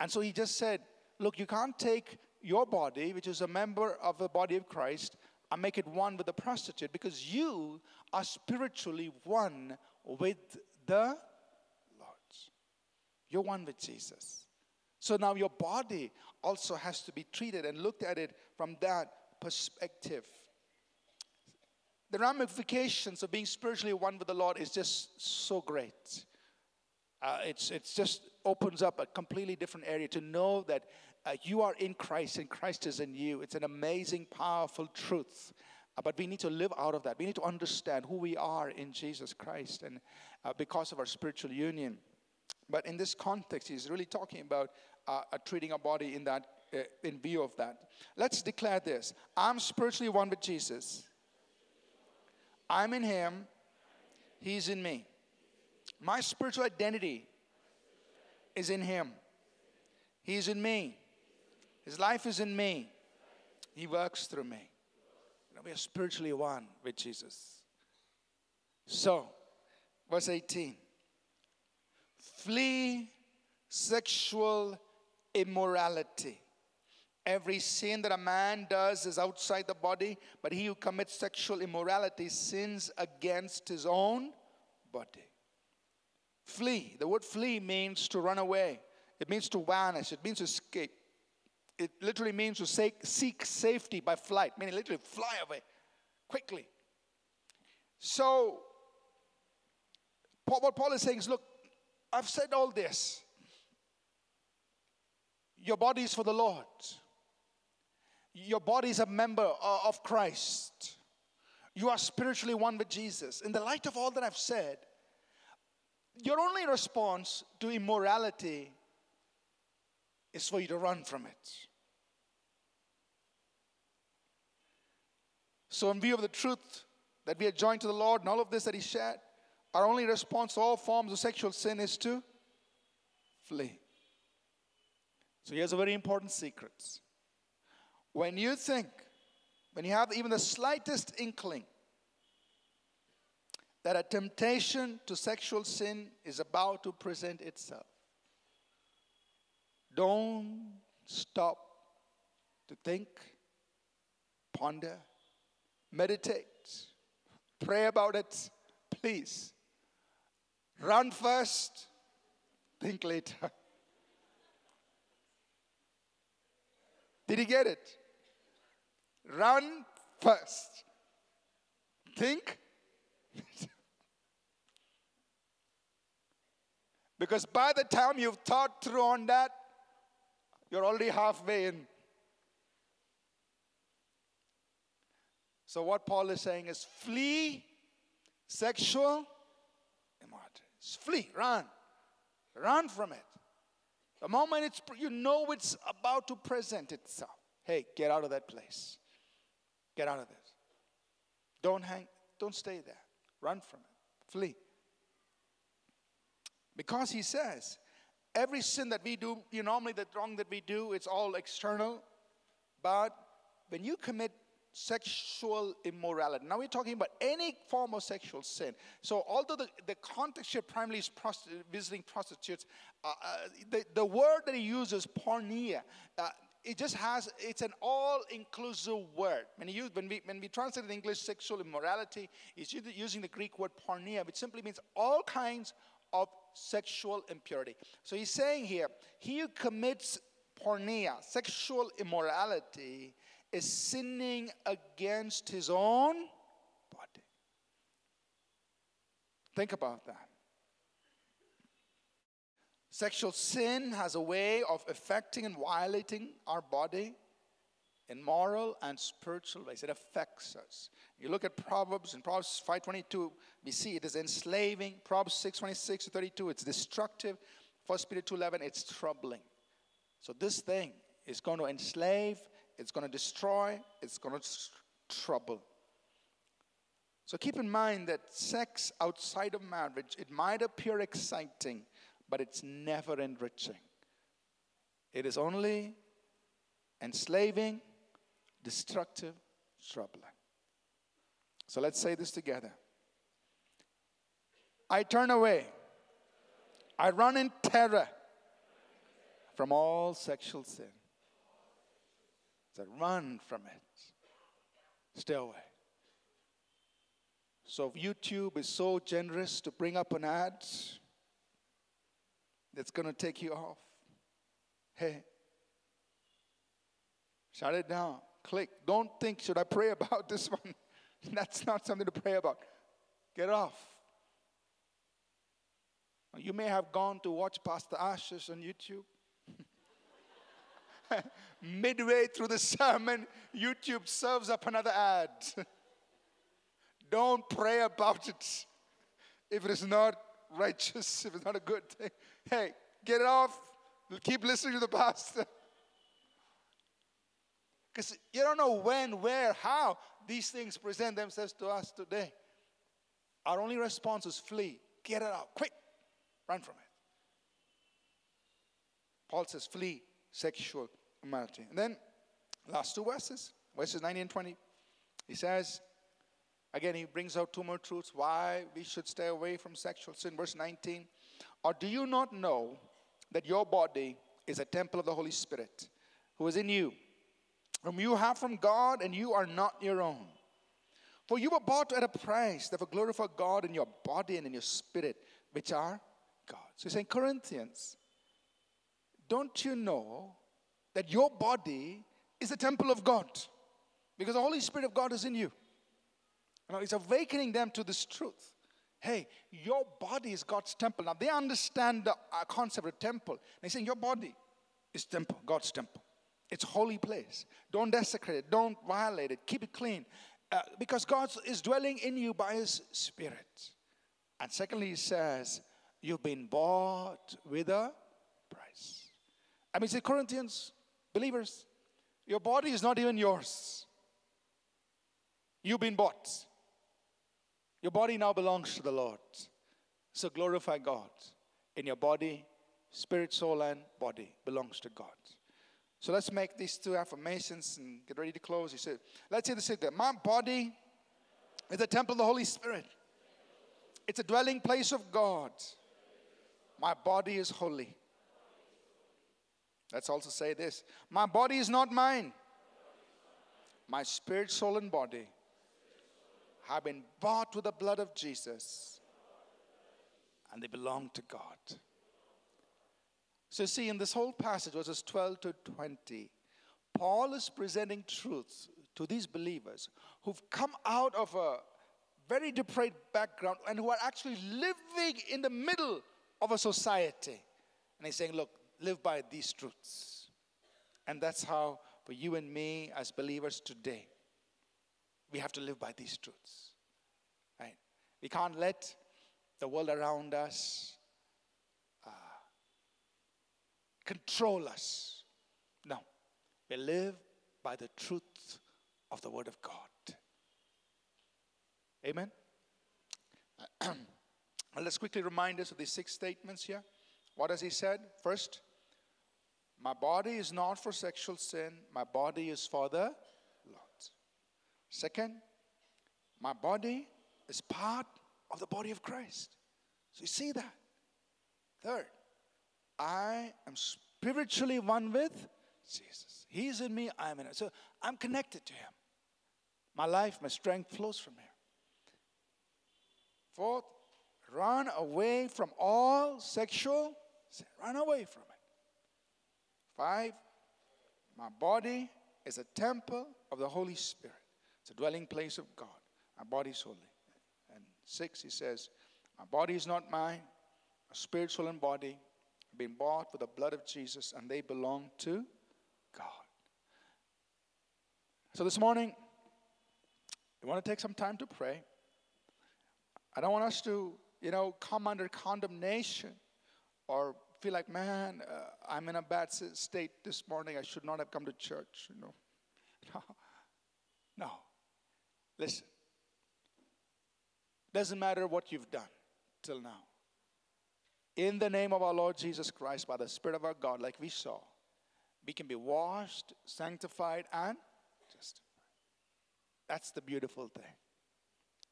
And so he just said, look, you can't take your body, which is a member of the body of Christ, and make it one with the prostitute, because you are spiritually one with the you're one with Jesus. So now your body also has to be treated and looked at it from that perspective. The ramifications of being spiritually one with the Lord is just so great. Uh, it's it's just opens up a completely different area to know that uh, you are in Christ and Christ is in you. It's an amazing, powerful truth. Uh, but we need to live out of that. We need to understand who we are in Jesus Christ and uh, because of our spiritual union. But in this context, he's really talking about uh, uh, treating a body in that, uh, in view of that. Let's declare this. I'm spiritually one with Jesus. I'm in him. He's in me. My spiritual identity is in him. He's in me. His life is in me. He works through me. You know, we are spiritually one with Jesus. So, verse eighteen. Flee sexual immorality. Every sin that a man does is outside the body, but he who commits sexual immorality sins against his own body. Flee. The word flee means to run away. It means to vanish. It means to escape. It literally means to seek safety by flight, meaning literally fly away quickly. So what Paul is saying is, look, I've said all this. Your body is for the Lord. Your body is a member of Christ. You are spiritually one with Jesus. In the light of all that I've said, your only response to immorality is for you to run from it. So in view of the truth that we are joined to the Lord and all of this that he shared, our only response to all forms of sexual sin is to flee. So here's a very important secret. When you think, when you have even the slightest inkling that a temptation to sexual sin is about to present itself, don't stop to think, ponder, meditate, pray about it, please. Run first, think later. Did you get it? Run first, think. Because by the time you've thought through on that, you're already halfway in. So what Paul is saying is flee sexual immorality. Flee, run. Run from it. The moment it's, you know it's about to present itself, hey, get out of that place. Get out of this. Don't hang, don't stay there. Run from it. Flee. Because he says, every sin that we do, you know, normally the wrong that we do, it's all external. But when you commit sexual immorality, now we're talking about any form of sexual sin. So although the, the context here primarily is prostitute, visiting prostitutes, uh, uh, the, the word that he uses, porneia, uh, it just has, it's an all-inclusive word. When, he used, when, we, when we translate in English sexual immorality, it's using the Greek word porneia, which simply means all kinds of sexual impurity. So he's saying here, he who commits porneia, sexual immorality, is sinning against his own body. Think about that. Sexual sin has a way of affecting and violating our body in moral and spiritual ways. It affects us. You look at Proverbs, in Proverbs five twenty-two, we see it is enslaving. Proverbs six twenty-six to thirty-two, it's destructive. First Peter two eleven, it's troubling. So this thing is going to enslave, it's going to destroy, it's going to trouble. So keep in mind that sex outside of marriage, it might appear exciting, but it's never enriching. It is only enslaving, destructive, troubling. So let's say this together. I turn away. I run in terror from all sexual sin. So run from it. Stay away. So if YouTube is so generous to bring up an ad that's going to take you off, hey, shut it down. Click. Don't think, should I pray about this one? That's not something to pray about. Get off. You may have gone to watch Pastor Ashish on YouTube. Midway through the sermon, YouTube serves up another ad. Don't pray about it. If it is not righteous, if it's not a good thing, hey, get it off. Keep listening to the pastor. Because you don't know when, where, how these things present themselves to us today. Our only response is flee. Get it out. Quick. Run from it. Paul says flee sexual immorality. And then last two verses, verses nineteen and twenty. He says, again, he brings out two more truths why we should stay away from sexual sin. Verse nineteen, or do you not know that your body is a temple of the Holy Spirit who is in you, whom you have from God, and you are not your own. For you were bought at a price. Therefore glorify God in your body and in your spirit, which are God's. So he's saying, Corinthians, don't you know that your body is the temple of God? Because the Holy Spirit of God is in you. Now he's awakening them to this truth. Hey, your body is God's temple. Now, they understand the concept of temple. They're saying your body is temple, God's temple. It's a holy place. Don't desecrate it. Don't violate it. Keep it clean. Uh, because God is dwelling in you by his Spirit. And secondly, he says, you've been bought with a price. I mean, say, Corinthians, believers, your body is not even yours. You've been bought. Your body now belongs to the Lord. So glorify God in your body. Spirit, soul, and body belongs to God. So let's make these two affirmations and get ready to close. He said, let's say this again. My body is the temple of the Holy Spirit. It's a dwelling place of God. My body is holy. Let's also say this. My body is not mine. My spirit, soul, and body have been bought with the blood of Jesus, and they belong to God. So see, in this whole passage, verses twelve to twenty, Paul is presenting truth to these believers who've come out of a very depraved background and who are actually living in the middle of a society. And he's saying, look, live by these truths. And that's how for you and me as believers today, we have to live by these truths, right? We can't let the world around us uh, control us. No, we live by the truth of the Word of God. Amen? Let's quickly remind us of these six statements here. What has he said? First, my body is not for sexual sin. My body is for the Lord. Second, my body is part of the body of Christ. So you see that. Third, I am spiritually one with Jesus. He's in me, I'm in it. So I'm connected to him. My life, my strength flows from him. Fourth, run away from all sexual sin. Run away from it. Five, my body is a temple of the Holy Spirit. It's a dwelling place of God. My body is holy. And six, he says, my body is not mine. My spirit, soul, and body have been bought with the blood of Jesus, and they belong to God. So this morning, we want to take some time to pray. I don't want us to, you know, come under condemnation or feel like, man, uh, I'm in a bad state this morning. I should not have come to church, you know. No. No. Listen, doesn't matter what you've done till now. In the name of our Lord Jesus Christ, by the Spirit of our God, like we saw, we can be washed, sanctified, and justified. That's the beautiful thing.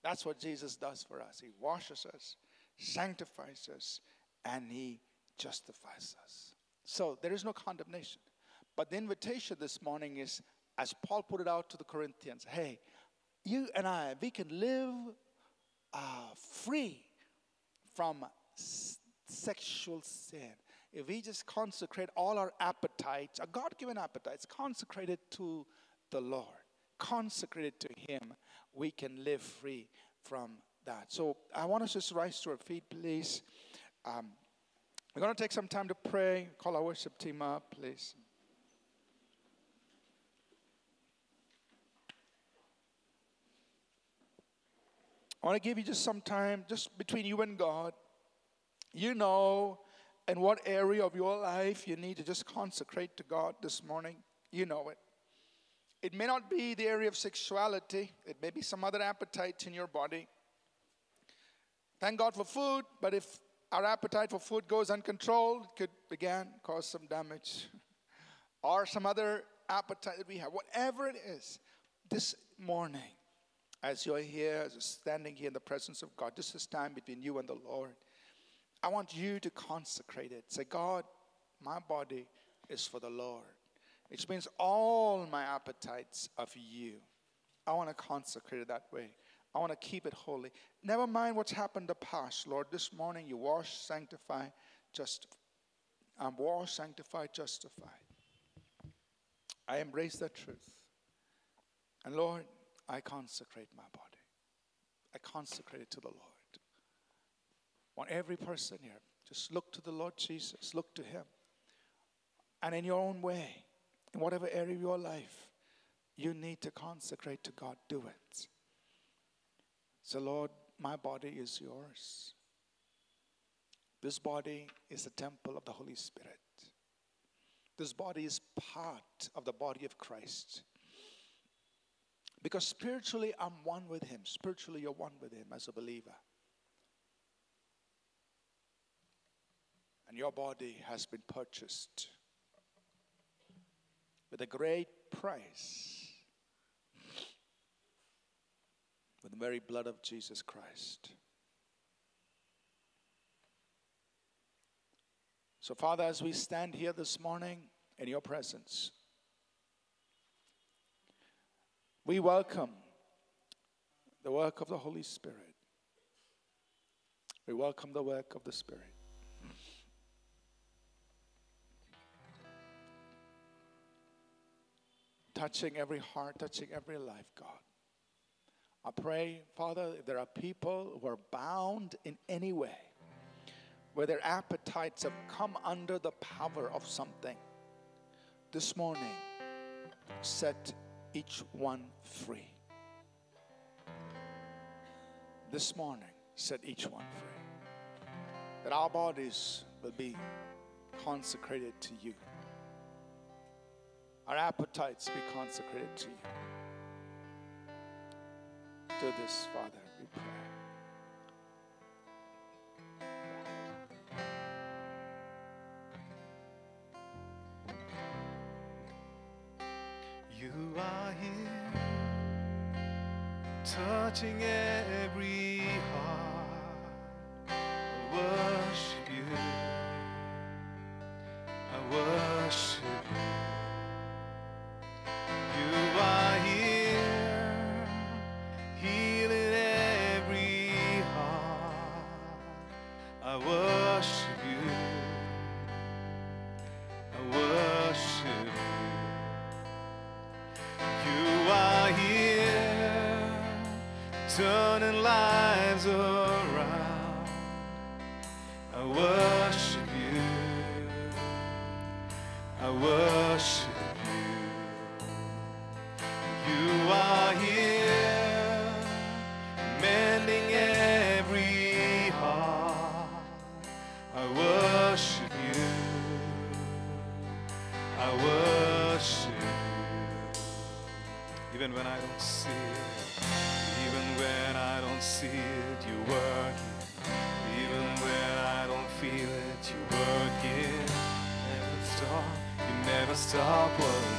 That's what Jesus does for us. He washes us, sanctifies us, and he justifies us. So there is no condemnation. But the invitation this morning is, as Paul put it out to the Corinthians, hey, you and I, we can live uh, free from s- sexual sin. If we just consecrate all our appetites, our God-given appetites, consecrated to the Lord, consecrated to him, we can live free from that. So I want us to rise to our feet, please. Um, we're going to take some time to pray. Call our worship team up, please. I want to give you just some time, just between you and God. You know in what area of your life you need to just consecrate to God this morning. You know it. It may not be the area of sexuality. It may be some other appetite in your body. Thank God for food, but if our appetite for food goes uncontrolled, it could, again, cause some damage. Or some other appetite that we have. Whatever it is, this morning, as you're here, as you're standing here in the presence of God, this is time between you and the Lord. I want you to consecrate it. Say, God, my body is for the Lord. which means all my appetites of you. I want to consecrate it that way. I want to keep it holy. Never mind what's happened in the past, Lord. This morning you wash, sanctify, justify. I'm washed, sanctified, justified. I embrace that truth. And Lord, I consecrate my body. I consecrate it to the Lord. I want every person here, just look to the Lord Jesus. Look to Him. And in your own way, in whatever area of your life, you need to consecrate to God. Do it. So Lord, my body is yours. This body is the temple of the Holy Spirit. This body is part of the body of Christ. Because spiritually, I'm one with Him. Spiritually, you're one with Him as a believer. And your body has been purchased with a great price, with the very blood of Jesus Christ. So, Father, as we stand here this morning in your presence, we welcome the work of the Holy Spirit. We welcome the work of the Spirit. Touching every heart, touching every life, God. I pray, Father, if there are people who are bound in any way, where their appetites have come under the power of something, this morning, set each one free. This morning, set each one free. That our bodies will be consecrated to you. Our appetites be consecrated to you. Do this, Father, we pray. Touching every heart, I worship you, I worship you. You are here, healing every heart, I worship you, I worship you. You are here, turning lives around, I worship you, I worship you. You are here, mending every heart, I worship you, I worship you. Even when I don't see it, when I don't see it, you work it. Even when I don't feel it, you work it. Never stop, you never stop working. You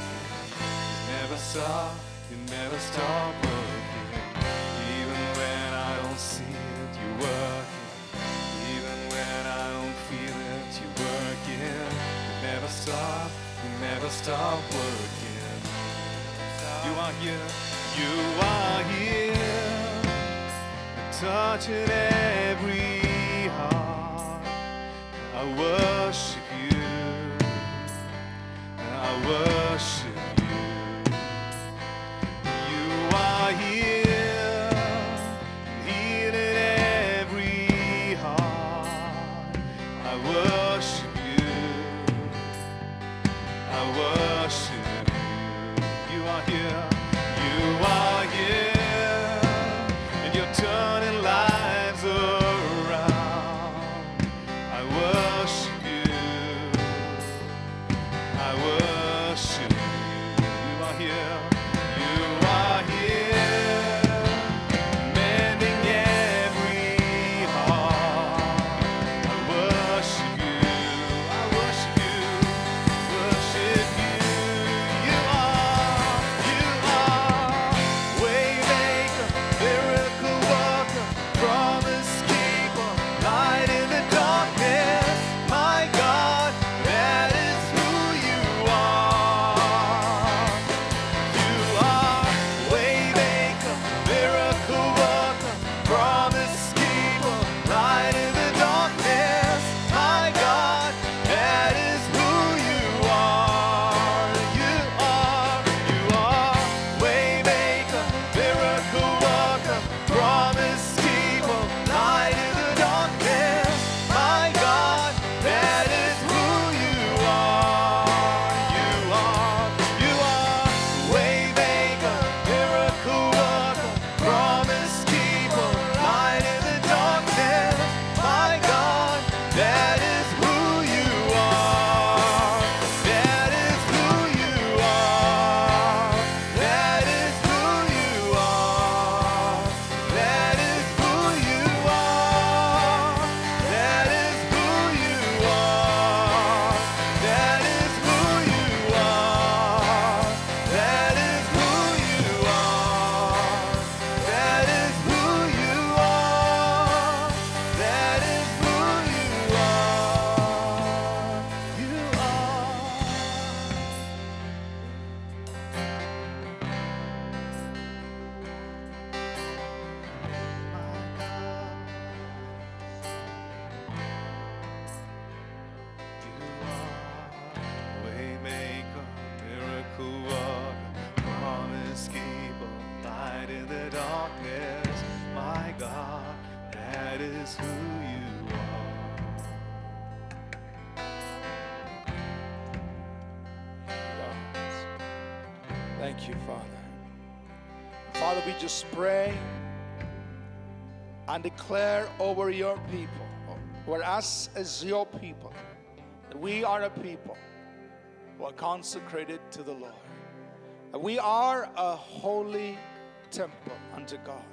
never stop, you never stop working. Even when I don't see it, you work it. Even when I don't feel it, you work it. You never stop, you never stop working. You are here, you are here. Touching every heart, I worship you, I worship you. You are here, healing every heart, I worship you, I worship you. You are here, you are here, and you're turning lives around, I worship is who you are. Thank you, Father. Father, we just pray and declare over your people, over us as your people, that we are a people who are consecrated to the Lord. That we are a holy temple unto God.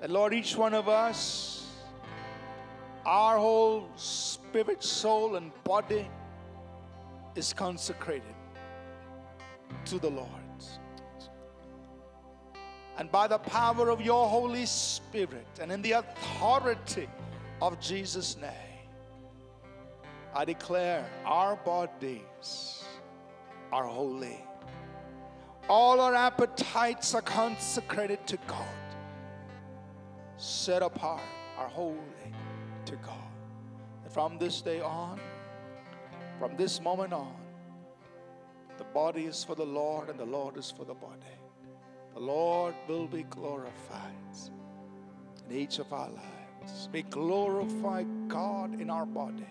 That, Lord, each one of us, our whole spirit, soul, and body is consecrated to the Lord. And by the power of your Holy Spirit and in the authority of Jesus' name, I declare our bodies are holy. All our appetites are consecrated to God. Set apart, are holy to God. And from this day on, from this moment on, the body is for the Lord and the Lord is for the body. The Lord will be glorified in each of our lives. We glorify God in our body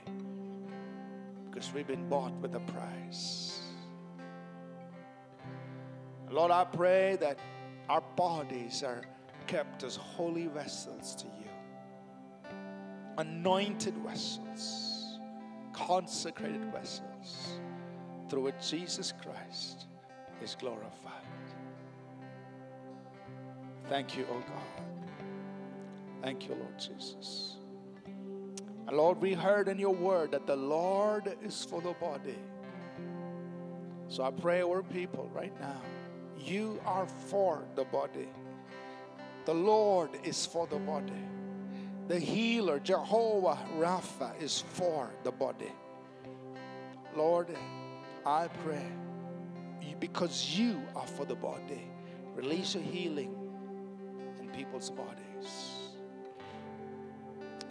because we've been bought with a price. Lord, I pray that our bodies are kept as holy vessels to you, anointed vessels, consecrated vessels, through which Jesus Christ is glorified. Thank you, O God. Thank you, Lord Jesus. And Lord, we heard in your word that the Lord is for the body. So I pray over people right now. You are for the body. The Lord is for the body. The healer, Jehovah Rapha, is for the body. Lord, I pray, because you are for the body, release your healing in people's bodies.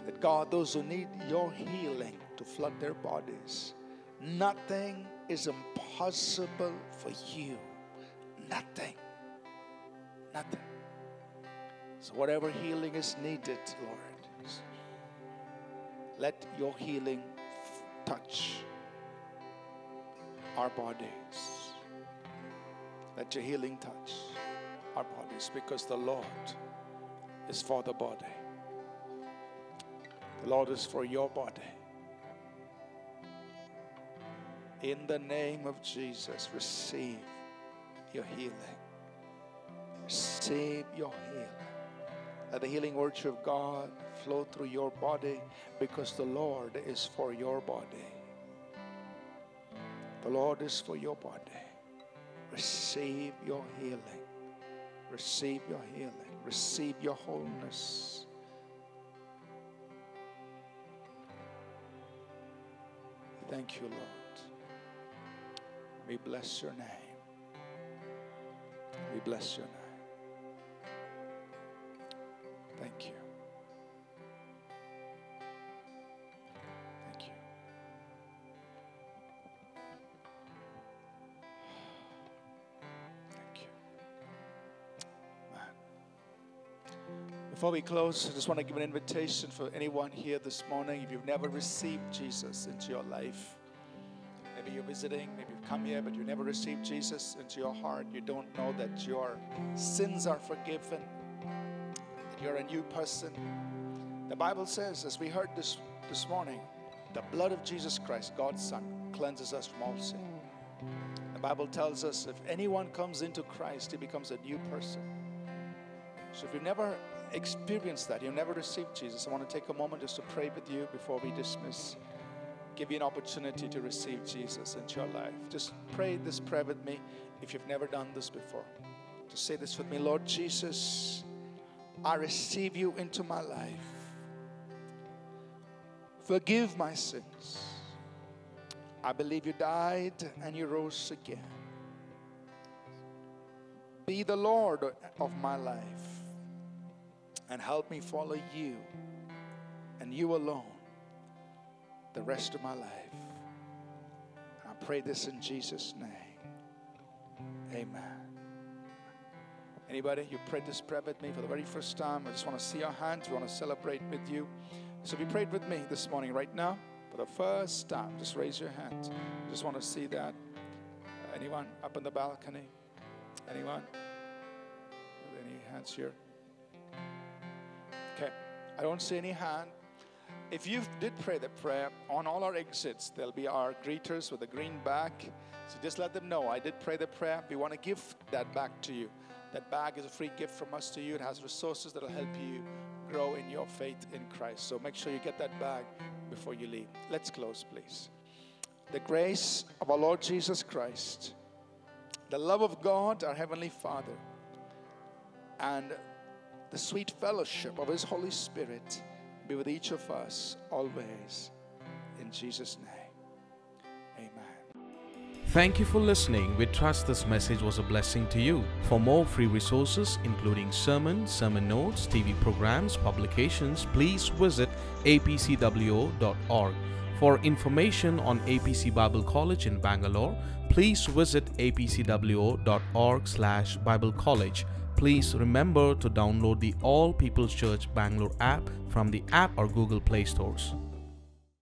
That God, those who need your healing to flood their bodies, nothing is impossible for you. Nothing. Nothing. So whatever healing is needed, Lord, let your healing touch our bodies. Let your healing touch our bodies, because the Lord is for the body. The Lord is for your body. In the name of Jesus, receive your healing. Receive your healing. Let the healing virtue of God flow through your body, because the Lord is for your body. The Lord is for your body. Receive your healing. Receive your healing. Receive your wholeness. Thank you, Lord. We bless your name. We bless your name. Thank you. Thank you. Thank you. Man. Before we close, I just want to give an invitation for anyone here this morning. If you've never received Jesus into your life, maybe you're visiting, maybe you've come here, but you never received Jesus into your heart. You don't know that your sins are forgiven. You're a new person. The Bible says, as we heard this, this morning, the blood of Jesus Christ, God's Son, cleanses us from all sin. The Bible tells us if anyone comes into Christ, he becomes a new person. So if you've never experienced that, you've never received Jesus, I want to take a moment just to pray with you before we dismiss. Give you an opportunity to receive Jesus into your life. Just pray this prayer with me if you've never done this before. Just say this with me. Lord Jesus, I receive you into my life. Forgive my sins. I believe you died and you rose again. Be the Lord of my life and help me follow you and you alone the rest of my life. I pray this in Jesus' name. Amen. Anybody, you prayed this prayer with me for the very first time, I just want to see your hands. We want to celebrate with you. So if you prayed with me this morning right now, for the first time, just raise your hand. I just want to see that. Uh, anyone up on the balcony? Anyone? Any hands here? Okay. I don't see any hand. If you did pray that prayer, on all our exits, there'll be our greeters with a green bag. So just let them know, I did pray the prayer. We want to give that bag to you. That bag is a free gift from us to you. It has resources that will help you grow in your faith in Christ. So make sure you get that bag before you leave. Let's close, please. The grace of our Lord Jesus Christ, the love of God, our Heavenly Father, and the sweet fellowship of His Holy Spirit be with each of us always. In Jesus' name, amen. Thank you for listening. We trust this message was a blessing to you. For more free resources, including sermons, sermon notes, T V programs, publications, please visit A P C W O dot org. For information on A P C Bible College in Bangalore, please visit A P C W O dot org slash Bible College. Please remember to download the All People's Church Bangalore app from the App or Google Play Stores.